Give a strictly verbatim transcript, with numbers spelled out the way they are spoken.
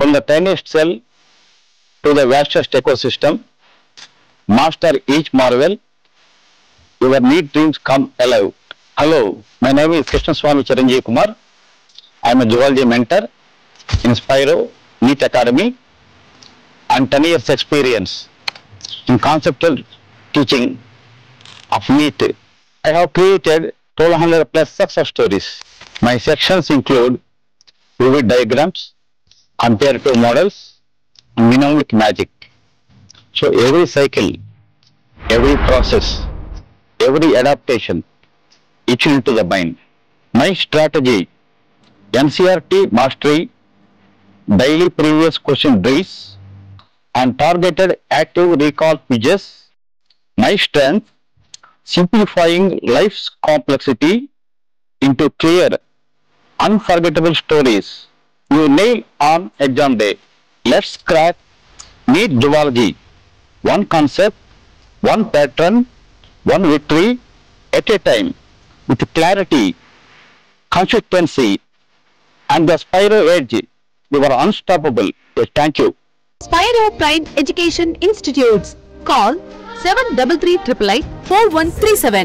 from the tiniest cell to the vastest ecosystem. Master each marvel, your NEET dreams come alive. Hello, my name is Krishna Swami Chiranjeev Kumar. I am a zoology mentor in Spiro NEET Academy and ten years experience in conceptual teaching of NEET. I have created twelve hundred plus success stories. My sections include vivid diagrams, comparative models, and mnemonic magic. So every cycle, every process, every adaptation, etched into the mind. My strategy, N C E R T mastery, daily previous question drills, and targeted active recall quizzes. My strength, simplifying life's complexity into clear, unforgettable stories you nail on exam day. Let's crack NEET zoology. One concept, one pattern, one victory at a time, with clarity, consistency, and the Spiro edge. You are unstoppable. Yes, thank you. Spiro Prime Education Institutes. Call seven three three eight eight eight four one three seven.